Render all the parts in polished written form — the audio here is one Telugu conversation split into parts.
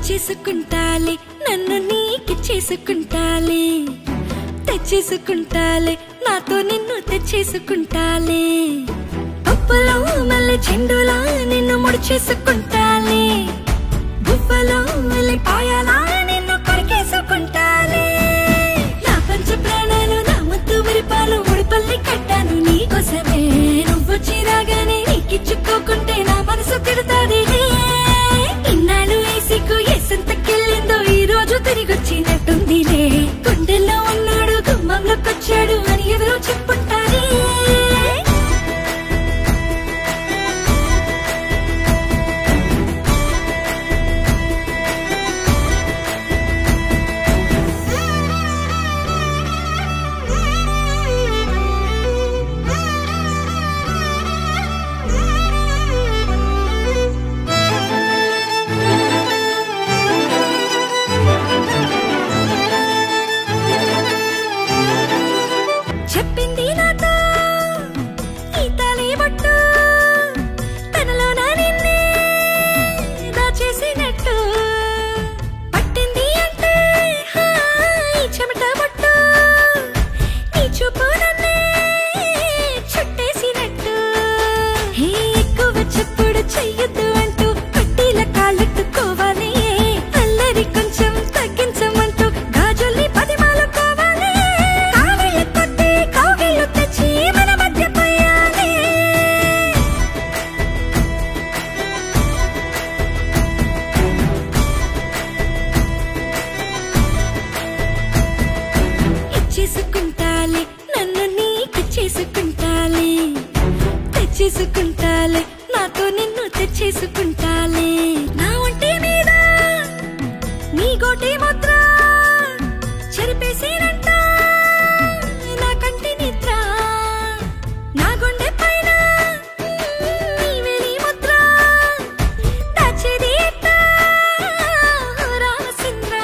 ఇచ్చేసుకుంటాలే నన్ను నీకిచ్చేసుకుంటాలే తెచ్చేసుకుంటాలే నాతో నిన్ను తెచ్చేసుకుంటాలే అప్పలో మళ్ళీ చెండులా నిన్ను ముడిచేసుకుంటాలే గుప్పలో మళ్ళీ పాయలా నిన్ను కొరికేసుకుంటాలే నా పంచ ప్రాణాలు నా ముద్దు విరిపాలు ముడిపల్లి కట్టాను నీకోసమే నువ్వొచ్చి రాగానే నీకిచ్చుకోకుంటే నా మనసు తిడతాది తిరిగొచ్చినట్టుందిలే గుండెల్లో ఉన్నాడు గుమ్మంలోకొచ్చాడు అని ఎవరో చెప్పుంటారే ఇచ్చేసుకుంటాలే నన్ను నీకిచ్చేసుకుంటాలే తెచ్చేసుకుంటాలే నాతో నిన్ను తెచ్చేసుకుంటాలే నా ఒంటి మీద నీ గోటి ముద్ర చెరిపేసేనంట నా కంటి నిద్ర నా గుండె పైన నీ వేలి ముద్ర దాచేది రాసింద్ర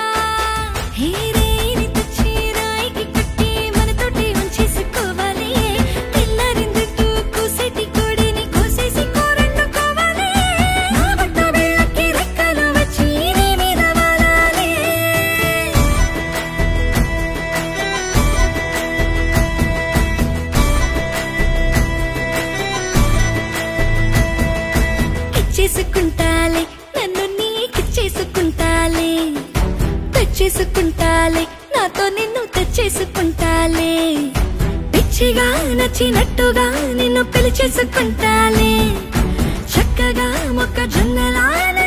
ఇచ్చేసుకుంటాలే నన్ను నీకిచ్చేసుకుంటాలే తెచ్చేసుకుంటాలే నాతో నిన్ను తెచ్చేసుకుంటాలే పిచ్చిగా నచ్చినట్టుగా నిన్ను పిలిచేసుకుంటాలే చక్కగా మొక్క జొన్నలా